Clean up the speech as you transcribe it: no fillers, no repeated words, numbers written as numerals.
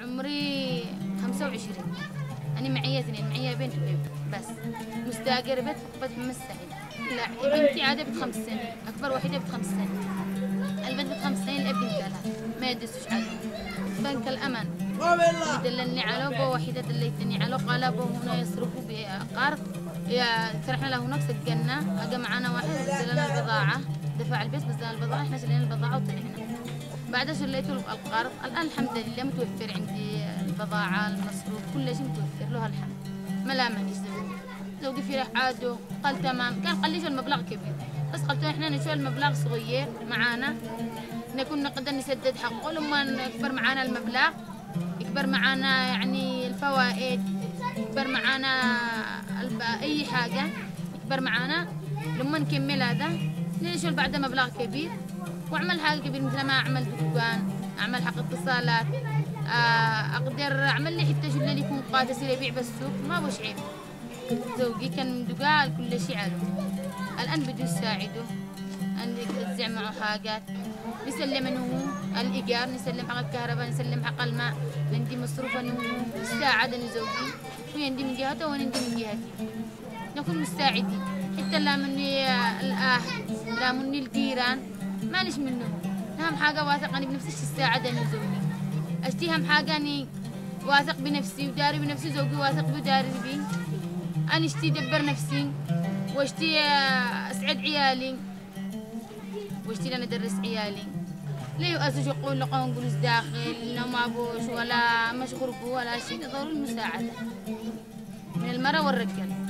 عمري 25، أنا معي اثنين، معي بنت بس مستأجر بيت فقط مستحيل. لا بنتي عادة ب5 سنين، أكبر وحيدة ب5 سنين، البنت ب5 سنين، الأب بنت ما يدسوش عليهم. بنك الأمن دلني على بو وحيدة دليتني على قال بو هنا يسرقوا بقرض، فرحنا له هناك سجلنا، أجا معانا واحد دلنا البضاعة، دفع البيت بس دلنا البضاعة، احنا شلينا البضاعة وطلعنا. بعدها شليته القرض، الآن الحمد لله متوفر عندي البضاعة، المصروف، كل شيء متوفر له الحمد. ما لامني زوجي في عاده قال تمام، كان قال ليش المبلغ كبير، بس قلت له احنا نشوف المبلغ صغير معانا نكون نقدر نسدد حقه، لما يكبر معانا المبلغ يكبر معانا يعني الفوائد، يكبر معانا أي حاجة يكبر معانا، لما نكمل هذا نشوف بعده مبلغ كبير وأعمل حاجة كبيرة مثل ما أعمل دكان، أعمل حق اتصالات، أقدر أعمل لي حتى شغل اللي يكون قادس اللي يبيع بالسوق، ما هوش عيب. زوجي كان مدقال كل شيء عليه، الآن بدو يساعده، نوزع معه حاجات، نسلم نوم الإيجار، نسلم حق الكهرباء، نسلم حق الماء، عندي مصروف نوم، ساعدني زوجي، شوي عندي من جهته وأنا عندي من جهتي، نكون مستعدين، حتى لا مني الأهل، لا مني الجيران، ماليش منهم، أهم حاجة واثق أنا بنفسي الساعدني زوجي، أشتي أهم حاجة أني واثق بنفسي وداري بنفسي، زوجي واثق وداري بي، أنا أشتي أدبر نفسي، وأشتي أسعد عيالي. واشتي لنا ندرس عيالي لا يؤسسوا يقول لقون جلوس داخل انه ما بوش ولا مشغول ولا شيء، ضروري المساعده من المراه والرجال.